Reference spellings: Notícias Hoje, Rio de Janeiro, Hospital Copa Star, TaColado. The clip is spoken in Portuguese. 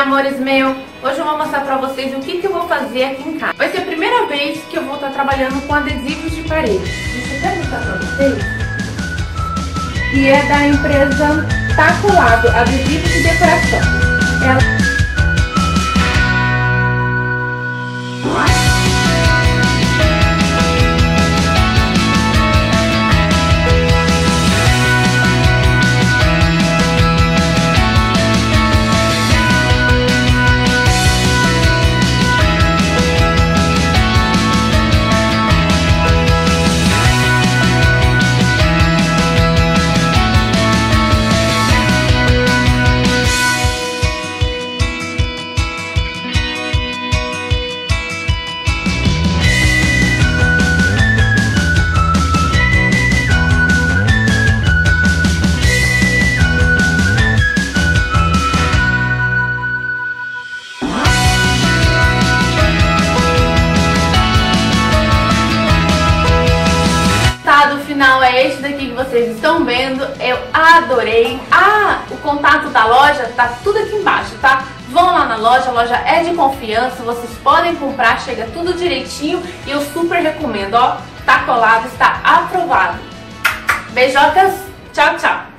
amores meu? Hoje eu vou mostrar pra vocês o que eu vou fazer aqui em casa. Vai ser a primeira vez que eu vou estar trabalhando com adesivos de parede. Deixa eu até mostrar pra vocês. E é da empresa TaColado, adesivos de decoração. Final é este daqui que vocês estão vendo. Eu adorei. O contato da loja tá tudo aqui embaixo, tá? Vão lá na loja, a loja é de confiança, vocês podem comprar, chega tudo direitinho e eu super recomendo, ó. Tá colado, está aprovado. Beijocas, tchau, tchau.